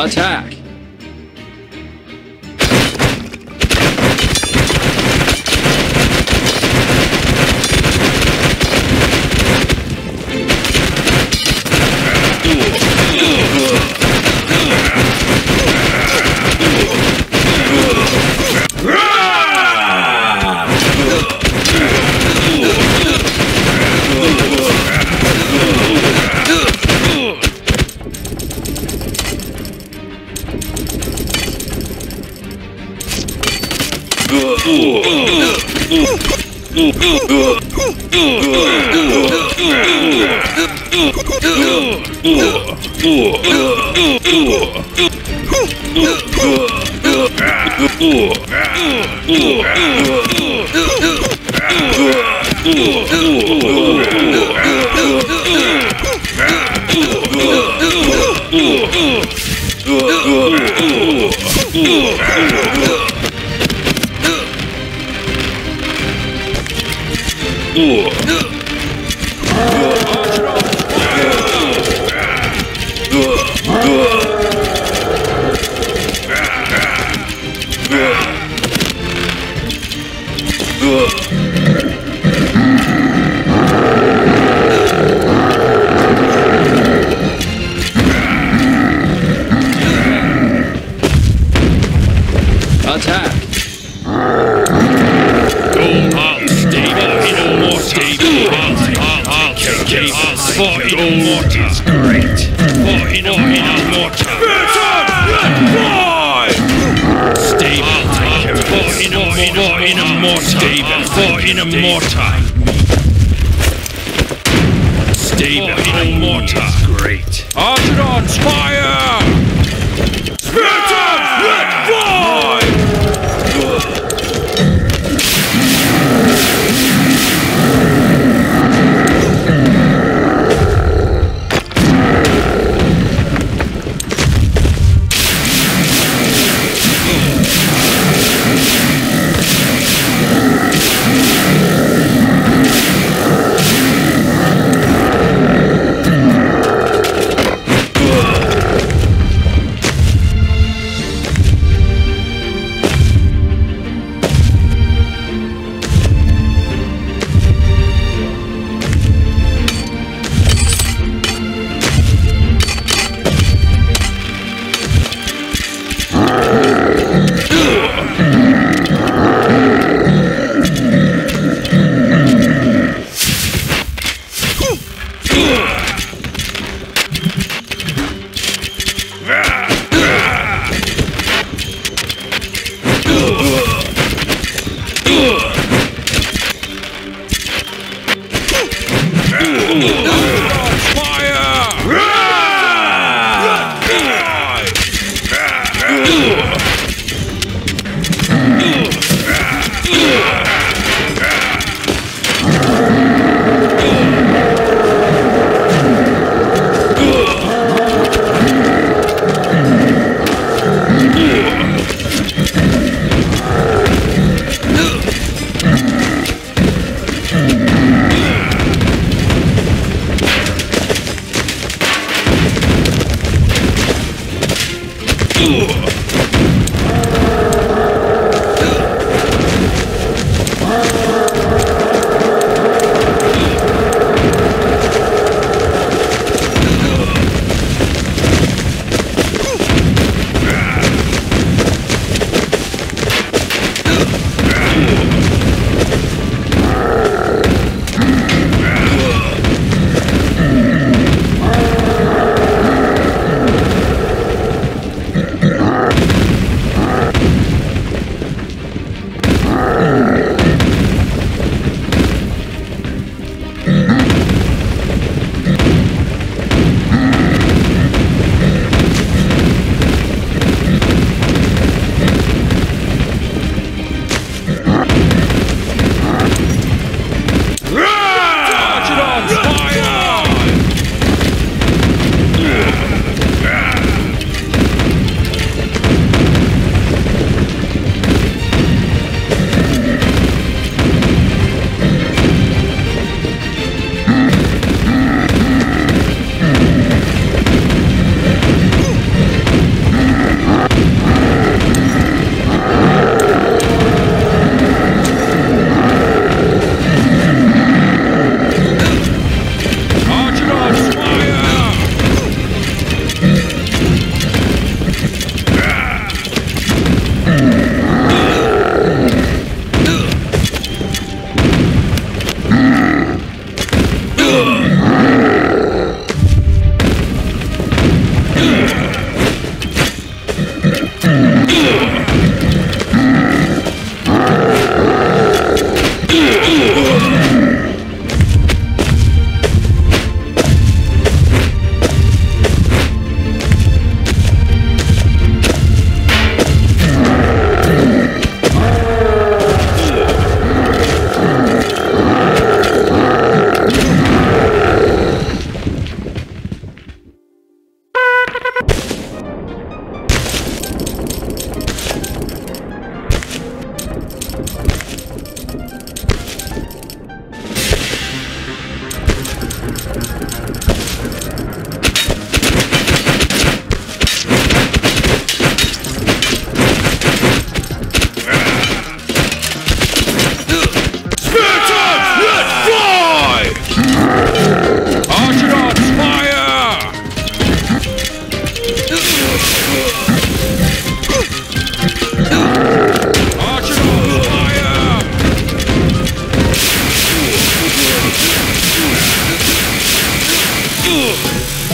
Attack!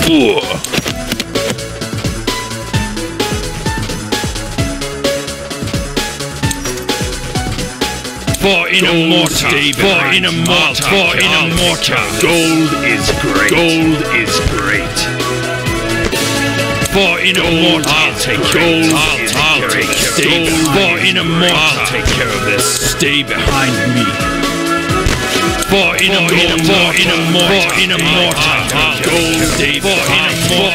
For in a mortar. Gold is great. For in a mortar. Take care of this. Stay behind me. For in a mortar. Gold. Stay behind me.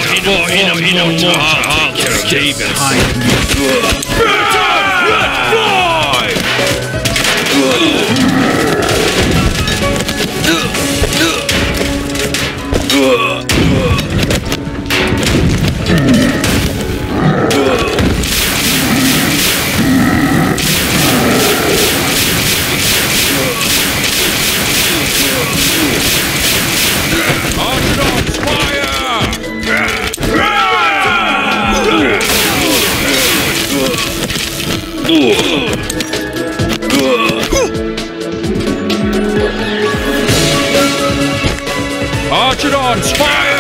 Archidons, fire!